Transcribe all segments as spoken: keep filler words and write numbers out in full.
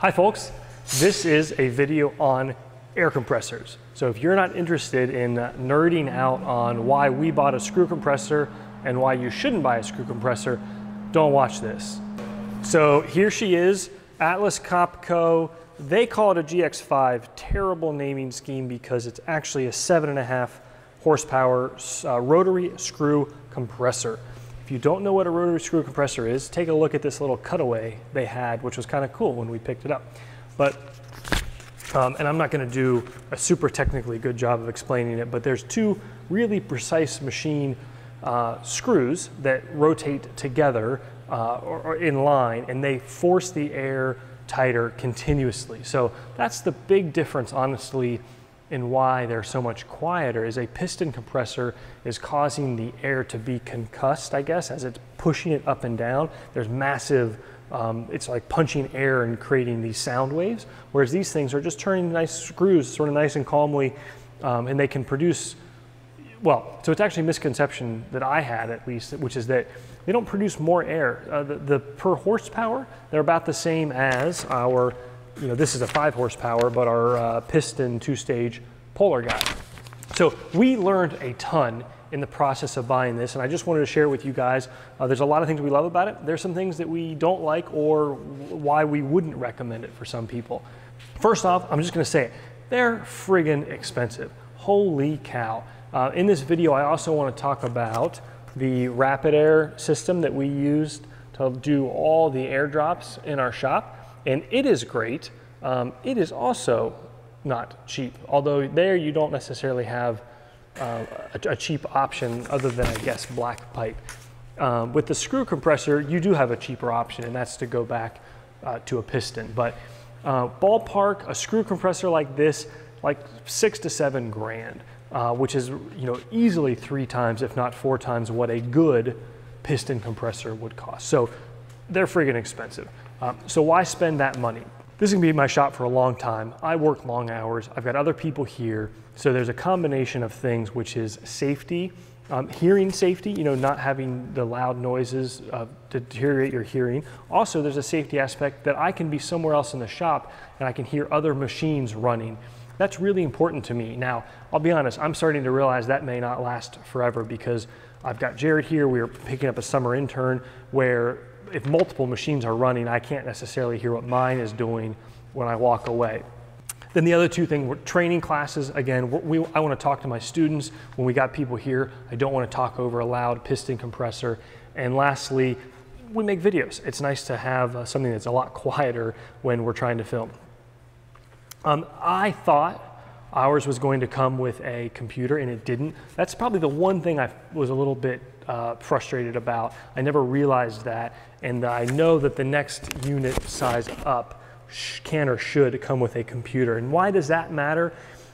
Hi folks, this is a video on air compressors. So if you're not interested in nerding out on why we bought a screw compressor and why you shouldn't buy a screw compressor, don't watch this. So here she is, Atlas Copco. They call it a G X five, terrible naming scheme because it's actually a seven and a half horsepower uh, rotary screw compressor. If you don't know what a rotary screw compressor is, take a look at this little cutaway they had, which was kind of cool when we picked it up. But, um, and I'm not gonna do a super technically good job of explaining it, but there's two really precise machine uh, screws that rotate together uh, or, or in line, and they force the air tighter continuously. So that's the big difference, honestly, and why they're so much quieter, is a piston compressor is causing the air to be concussed, I guess, as it's pushing it up and down. There's massive, um, it's like punching air and creating these sound waves, whereas these things are just turning nice screws sort of nice and calmly, um, and they can produce, well, so it's actually a misconception that I had at least, which is that they don't produce more air. Uh, the, the per horsepower, they're about the same as our, you know, this is a five horsepower, but our uh, piston two-stage Polar guy. So we learned a ton in the process of buying this, and I just wanted to share with you guys. Uh, there's a lot of things we love about it. There's some things that we don't like or why we wouldn't recommend it for some people. First off, I'm just gonna say it. They're friggin' expensive. Holy cow. Uh, in this video, I also wanna talk about the Rapid Air system that we used to do all the airdrops in our shop. And it is great. Um, it is also not cheap, although there you don't necessarily have uh, a, a cheap option other than, I guess, black pipe. Um, with the screw compressor, you do have a cheaper option, and that's to go back uh, to a piston. But uh, ballpark, a screw compressor like this, like six to seven grand, uh, which is, you know, easily three times, if not four times, what a good piston compressor would cost. So they're friggin' expensive. Um, so why spend that money? This is gonna be my shop for a long time. I work long hours. I've got other people here. So there's a combination of things, which is safety, um, hearing safety, you know, not having the loud noises uh, deteriorate your hearing. Also, there's a safety aspect that I can be somewhere else in the shop and I can hear other machines running. That's really important to me. Now, I'll be honest, I'm starting to realize that may not last forever because I've got Jared here. We are picking up a summer intern where if multiple machines are running, I can't necessarily hear what mine is doing when I walk away. Then the other two things, training classes. Again, we, I want to talk to my students. When we got people here, I don't want to talk over a loud piston compressor. And lastly, we make videos. It's nice to have uh, something that's a lot quieter when we're trying to film. Um, I thought ours was going to come with a computer, and it didn't. That's probably the one thing I was a little bit uh, frustrated about. I never realized that, and I know that the next unit size up can or should come with a computer. And why does that matter?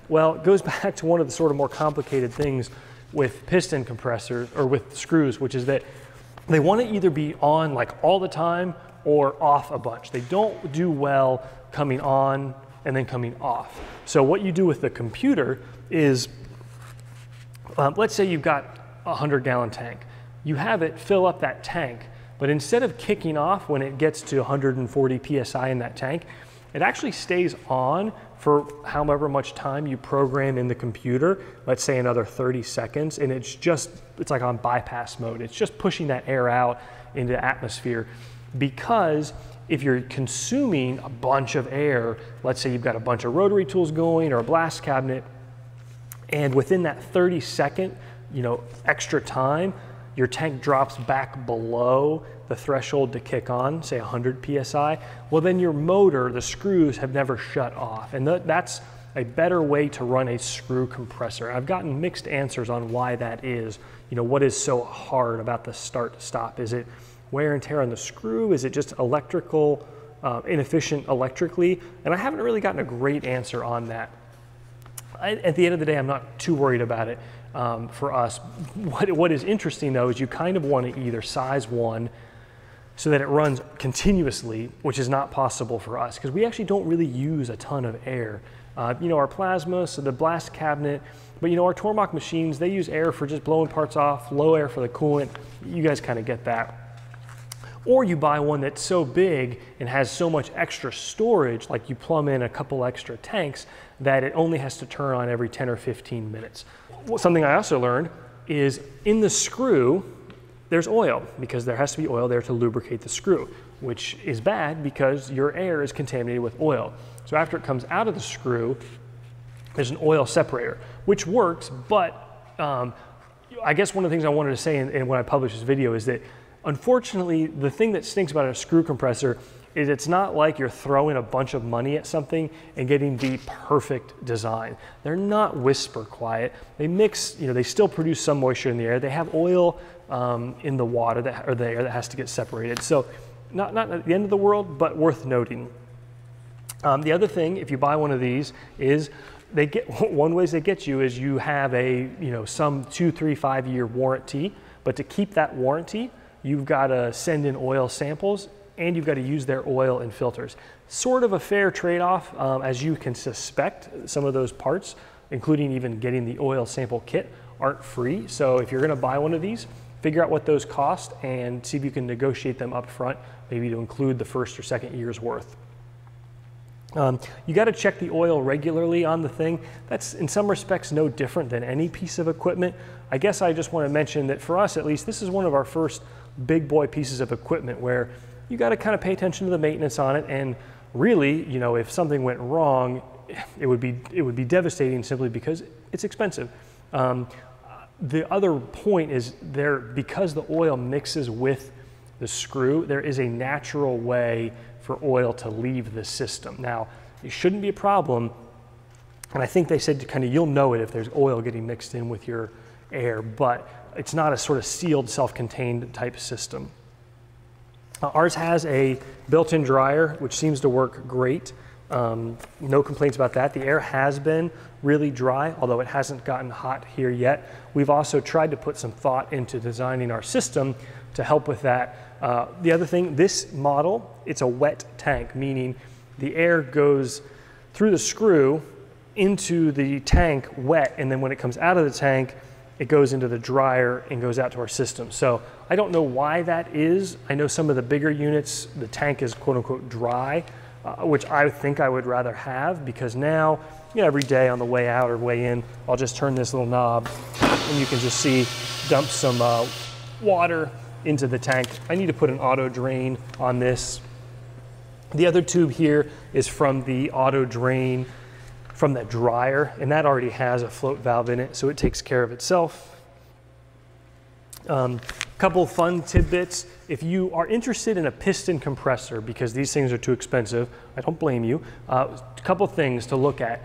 Well, it goes back to one of the sort of more complicated things with piston compressors or with screws, which is that they want to either be on like all the time or off a bunch. They don't do well coming on and then coming off. So what you do with the computer is, um, let's say you've got a hundred gallon tank. You have it fill up that tank, but instead of kicking off when it gets to one hundred forty P S I in that tank, it actually stays on for however much time you program in the computer, let's say another thirty seconds, and it's just, it's like on bypass mode. It's just pushing that air out into the atmosphere, because if you're consuming a bunch of air, let's say you've got a bunch of rotary tools going or a blast cabinet, and within that thirty second, you know, extra time, your tank drops back below the threshold to kick on, say one hundred P S I, well then your motor, the screws have never shut off. And th that's a better way to run a screw compressor. I've gotten mixed answers on why that is. You know, what is so hard about the start stop? Is it wear and tear on the screw? Is it just electrical, uh, inefficient electrically? And I haven't really gotten a great answer on that. I, at the end of the day, I'm not too worried about it um, for us. What, what is interesting though, is you kind of want to either size one so that it runs continuously, which is not possible for us because we actually don't really use a ton of air. Uh, you know, our plasma, so the blast cabinet, but you know, our Tormach machines, they use air for just blowing parts off, low air for the coolant. You guys kind of get that. or you buy one that's so big and has so much extra storage, like you plumb in a couple extra tanks, that it only has to turn on every ten or fifteen minutes. Well, something I also learned is in the screw, there's oil, because there has to be oil there to lubricate the screw, which is bad because your air is contaminated with oil. So after it comes out of the screw, there's an oil separator, which works, but um, I guess one of the things I wanted to say in, in when I published this video is that unfortunately, the thing that stinks about a screw compressor is it's not like you're throwing a bunch of money at something and getting the perfect design. They're not whisper quiet. They mix, you know, they still produce some moisture in the air. They have oil um, in the water that, or the air that has to get separated. So not, not at the end of the world, but worth noting. Um, the other thing, if you buy one of these, is they get, one ways they get you is you have a, you know, some two, three, five year warranty, but to keep that warranty, you've got to send in oil samples and you've got to use their oil and filters. Sort of a fair trade-off, um, as you can suspect, some of those parts, including even getting the oil sample kit, aren't free. So if you're gonna buy one of these, figure out what those cost and see if you can negotiate them up front, maybe to include the first or second year's worth. Um, you got to check the oil regularly on the thing. That's in some respects no different than any piece of equipment. I guess I just want to mention that for us at least, this is one of our first big boy pieces of equipment where you got to kind of pay attention to the maintenance on it, and really, you know, if something went wrong, it would be it would be devastating simply because it's expensive. Um, the other point is there, because the oil mixes with the screw, there is a natural way for oil to leave the system. Now, it shouldn't be a problem, and I think they said to kind of, you'll know it if there's oil getting mixed in with your air, but it's not a sort of sealed, self-contained type system. Uh, ours has a built-in dryer, which seems to work great. Um, no complaints about that. The air has been really dry, although it hasn't gotten hot here yet. We've also tried to put some thought into designing our system to help with that. Uh, the other thing, this model, it's a wet tank, meaning the air goes through the screw into the tank wet, and then when it comes out of the tank, it goes into the dryer and goes out to our system. So I don't know why that is. I know some of the bigger units, the tank is quote unquote dry, uh, which I think I would rather have, because now, you know, every day on the way out or way in, I'll just turn this little knob and you can just see, dump some uh, water into the tank. I need to put an auto drain on this. The other tube here is from the auto drain from the dryer, and that already has a float valve in it, so it takes care of itself. Um, couple fun tidbits. If you are interested in a piston compressor, because these things are too expensive, I don't blame you, uh, a couple things to look at.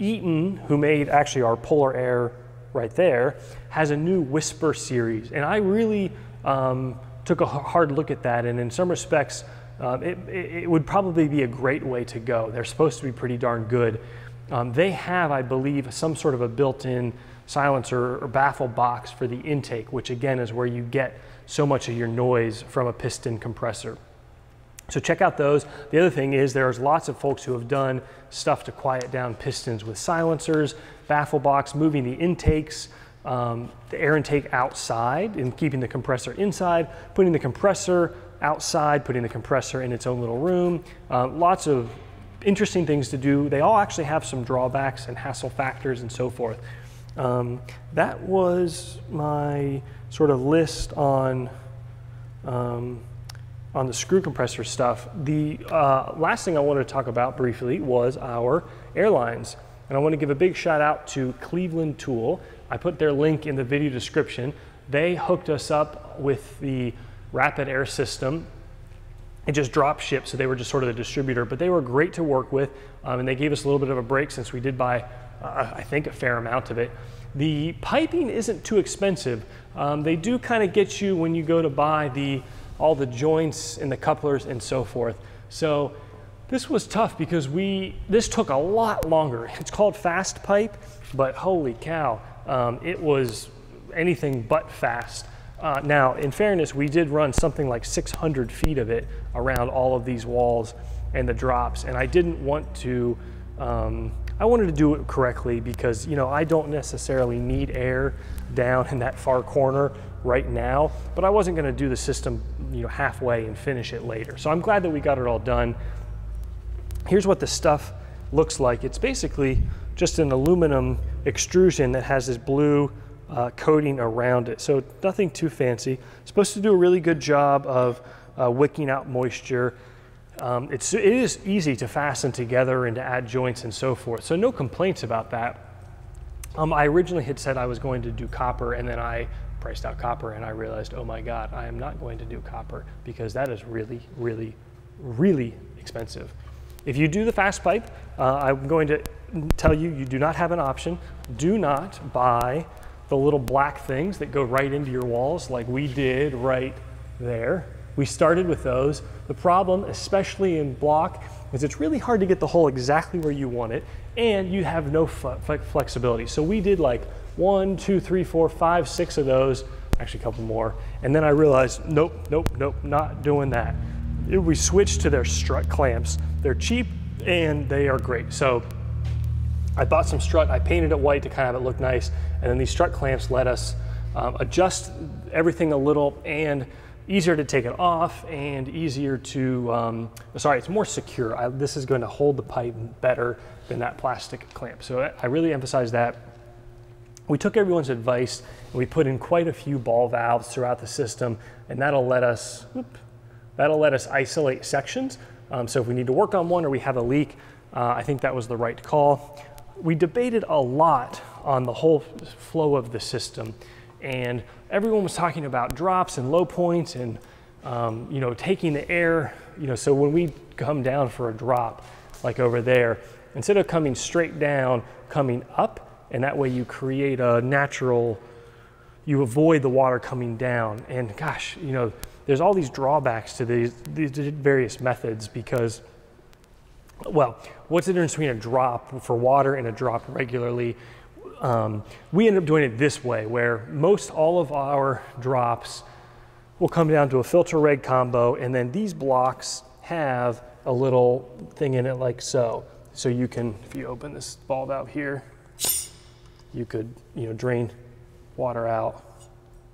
Eaton, who made actually our Polar Air right there, has a new Whisper series, and I really um, took a hard look at that, and in some respects, um, it, it would probably be a great way to go. They're supposed to be pretty darn good. Um, they have, I believe, some sort of a built-in silencer or baffle box for the intake, which again is where you get so much of your noise from a piston compressor. So check out those. The other thing is there's lots of folks who have done stuff to quiet down pistons with silencers, baffle box, moving the intakes, um, the air intake outside and keeping the compressor inside, putting the compressor outside, putting the compressor in its own little room. Uh, lots of interesting things to do. They all actually have some drawbacks and hassle factors and so forth. Um, that was my sort of list on um, on the screw compressor stuff. The uh, last thing I wanted to talk about briefly was our airlines. And I want to give a big shout out to Cleveland Tool. I put their link in the video description. They hooked us up with the Rapid Air system. It just drop shipped, so they were just sort of the distributor, but they were great to work with, um, and they gave us a little bit of a break since we did buy, uh, I think, a fair amount of it. The piping isn't too expensive. Um, they do kind of get you when you go to buy the all the joints and the couplers and so forth. So this was tough because we this took a lot longer. It's called fast pipe, but holy cow, um, it was anything but fast. Uh, now, in fairness, we did run something like six hundred feet of it around all of these walls and the drops, and I didn't want to, um, I wanted to do it correctly because, you know, I don't necessarily need air down in that far corner right now, but I wasn't gonna do the system you know, halfway and finish it later. So I'm glad that we got it all done. Here's what the stuff looks like. It's basically just an aluminum extrusion that has this blue uh, coating around it. So nothing too fancy. It's supposed to do a really good job of uh, wicking out moisture. Um, it's, it is easy to fasten together and to add joints and so forth. So no complaints about that. Um, I originally had said I was going to do copper, and then I priced out copper and I realized, oh my God, I am not going to do copper because that is really, really, really expensive. If you do the fast pipe, uh, I'm going to tell you, you do not have an option. Do not buy the little black things that go right into your walls like we did right there. We started with those. The problem, especially in block, is it's really hard to get the hole exactly where you want it, and you have no flexibility. So we did like one, two, three, four, five, six of those, actually a couple more, and then I realized, nope, nope, nope, not doing that. We switched to their strut clamps. They're cheap and they are great. So I bought some strut, I painted it white to kind of have it look nice, and then these strut clamps let us um, adjust everything a little, and easier to take it off and easier to, um, sorry, it's more secure. I, this is going to hold the pipe better than that plastic clamp. So I really emphasize that. We took everyone's advice and we put in quite a few ball valves throughout the system, and that'll let us, whoop, that'll let us isolate sections. Um, so if we need to work on one or we have a leak, uh, I think that was the right call. We debated a lot on the whole flow of the system, and everyone was talking about drops and low points and um, you know, taking the air, you know, so when we come down for a drop, like over there, instead of coming straight down, coming up, and that way you create a natural, you avoid the water coming down. And gosh, you know, there's all these drawbacks to these, these various methods because, well, what's the difference between a drop for water and a drop regularly? Um, we end up doing it this way, where most all of our drops will come down to a filter reg combo, and then these blocks have a little thing in it like so. So you can, if you open this valve out here, you could, you know, drain water out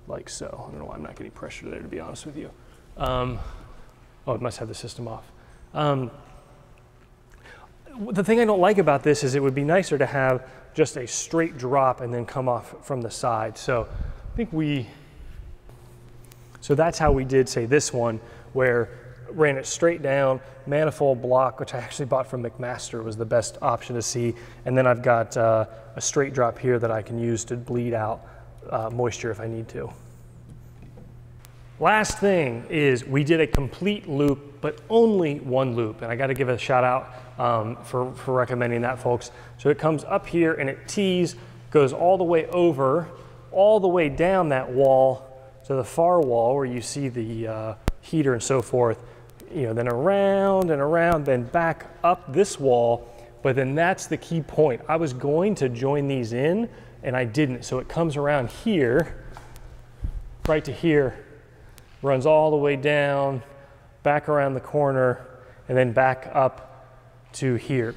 like so. I don't know why I'm not getting pressure there, to be honest with you. Um, oh, it must have the system off. Um, the thing I don't like about this is it would be nicer to have just a straight drop and then come off from the side. So I think we, so that's how we did, say, this one, where ran it straight down, manifold block, which I actually bought from McMaster, was the best option to see. And then I've got uh, a straight drop here that I can use to bleed out uh, moisture if I need to. Last thing is we did a complete loop, but only one loop. And I gotta give a shout out um, for, for recommending that, folks. So it comes up here and it tees, goes all the way over, all the way down that wall to the far wall where you see the uh, heater and so forth, you know, then around and around, then back up this wall. But then that's the key point. I was going to join these in and I didn't. So it comes around here, right to here, runs all the way down, back around the corner, and then back up to here.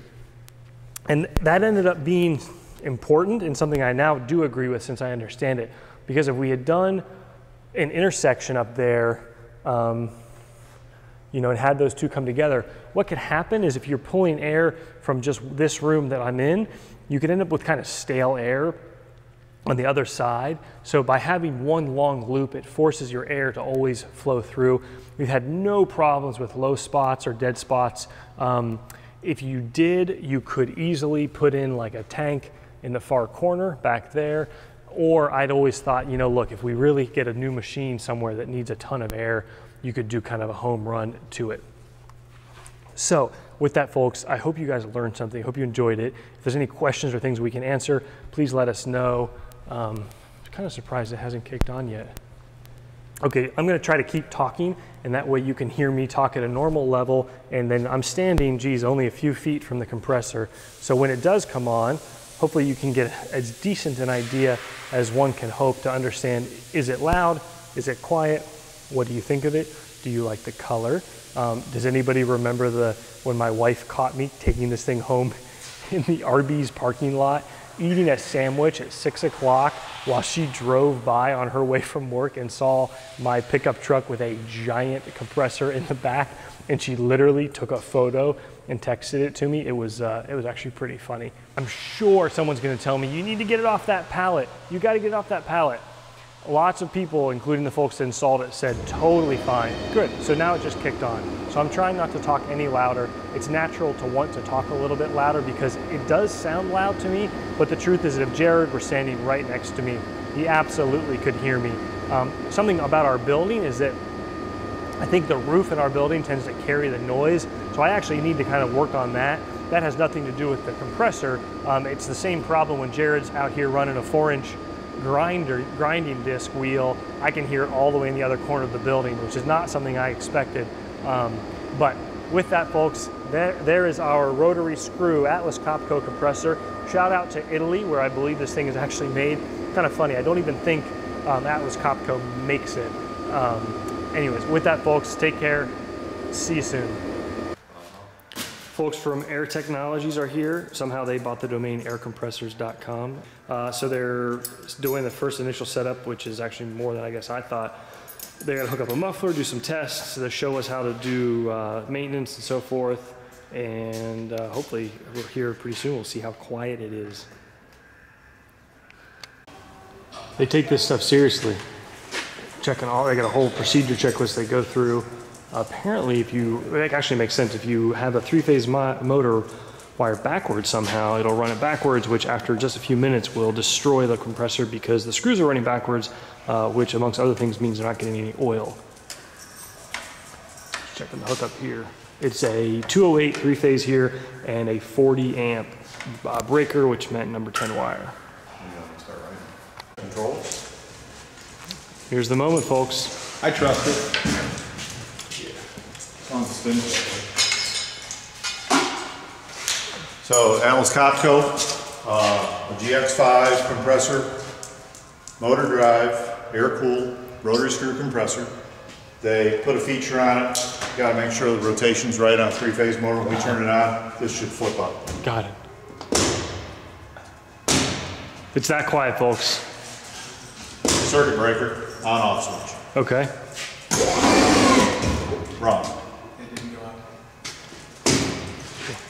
And that ended up being important and something I now do agree with since I understand it. Because if we had done an intersection up there, um, you know, and had those two come together, what could happen is if you're pulling air from just this room that I'm in, you could end up with kind of stale air on the other side. So by having one long loop, it forces your air to always flow through. We've had no problems with low spots or dead spots. Um, if you did, you could easily put in like a tank in the far corner back there. Or I'd always thought, you know, look, if we really get a new machine somewhere that needs a ton of air, you could do kind of a home run to it. So with that, folks, I hope you guys learned something. I hope you enjoyed it. If there's any questions or things we can answer, please let us know. Um, I'm kind of surprised it hasn't kicked on yet. Okay, I'm gonna try to keep talking, and that way you can hear me talk at a normal level, and then I'm standing, geez, only a few feet from the compressor. So when it does come on, hopefully you can get as decent an idea as one can hope to understand, is it loud, is it quiet, what do you think of it, do you like the color? Um, does anybody remember the when my wife caught me taking this thing home in the Arby's parking lot, eating a sandwich at six o'clock while she drove by on her way from work and saw my pickup truck with a giant compressor in the back, and she literally took a photo and texted it to me. It was, uh, it was actually pretty funny. I'm sure someone's gonna tell me, you need to get it off that pallet. You gotta get it off that pallet. Lots of people, including the folks that installed it, said totally fine. Good, so now it just kicked on. So I'm trying not to talk any louder. It's natural to want to talk a little bit louder because it does sound loud to me, but the truth is that if Jared were standing right next to me, he absolutely could hear me. Um, something about our building is that I think the roof in our building tends to carry the noise, so I actually need to kind of work on that. That has nothing to do with the compressor. Um, it's the same problem when Jared's out here running a four inch grinder, grinding disc wheel, I can hear it all the way in the other corner of the building, which is not something I expected. Um, but with that, folks, there, there is our rotary screw Atlas Copco compressor. Shout out to Italy, where I believe this thing is actually made. Kind of funny, I don't even think um, Atlas Copco makes it. Um, anyways, with that, folks, take care. See you soon. Folks from Air Technologies are here. Somehow they bought the domain air compressors dot com. Uh, so they're doing the first initial setup, which is actually more than I guess I thought. They're gonna hook up a muffler, do some tests. They'll show us how to do uh, maintenance and so forth. And uh, hopefully we're here pretty soon. We'll see how quiet it is. They take this stuff seriously. Checking all, they got a whole procedure checklist they go through. Apparently, if you, it actually makes sense, if you have a three-phase mo motor wired backwards somehow, it'll run it backwards, which after just a few minutes will destroy the compressor because the screws are running backwards, uh, which amongst other things means they're not getting any oil. Just checking the hookup here. It's a two oh eight three-phase here and a forty amp uh, breaker, which meant number ten wire. Controls. Here's the moment, folks. I trust it. So Atlas Copco, uh, a G X five compressor, motor drive, air-cooled, rotary screw compressor. They put a feature on it. You gotta make sure the rotation's right on a three-phase motor. When we turn it on, this should flip up. Got it. It's that quiet, folks. Circuit breaker, on-off switch. Okay. Wrong.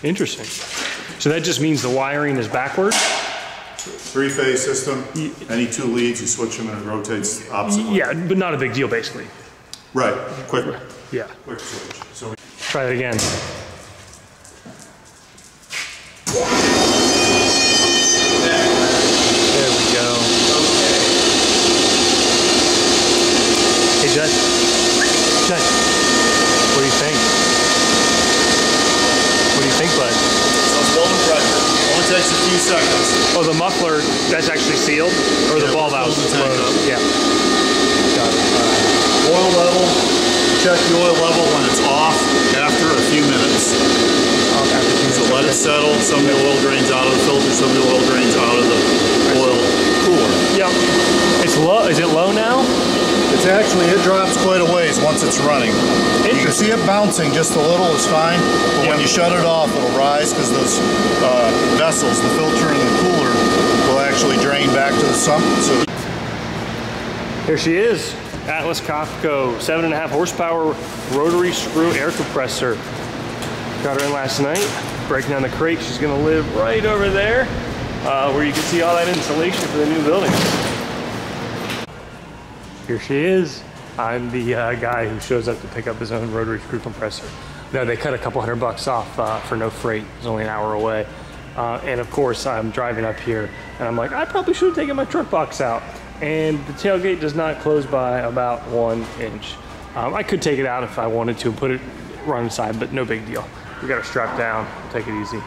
Interesting. So that just means the wiring is backwards? Three-phase system. Any two leads, you switch them and it rotates opposite. Yeah, but not a big deal, basically. Right. Quick. Yeah. Quick switch. So we try that again. There we go. Okay. Hey, Judge. Judge. What do you think? Think, bud. It's full pressure. Only takes a few seconds. Oh, the muffler, that's actually sealed? Or yeah, the ball valve? Yeah. Got it. Right. Oil level. Check the oil level when it's off after a few minutes. Off after a few minutes. So let it settle. Some of the oil drains out of the filter, some of the oil drains out of the oil cooler. Yep. It's low. Is it low now? It's actually, it drops quite a ways once it's running. You can see it bouncing just a little, it's fine, but yep. When you shut it off, it'll rise because those uh, vessels, the filter and the cooler, will actually drain back to the sump. So. Here she is, Atlas Copco, seven and a half horsepower rotary screw air compressor. Got her in last night, breaking down the crate. She's gonna live right over there uh, where you can see all that insulation for the new building. Here she is. I'm the uh, guy who shows up to pick up his own rotary screw compressor. No, they cut a couple hundred bucks off uh, for no freight. It was only an hour away. Uh, and of course, I'm driving up here and I'm like, I probably should have taken my truck box out. And the tailgate does not close by about one inch. Um, I could take it out if I wanted to and put it right inside, but no big deal. We got her strapped down, take it easy.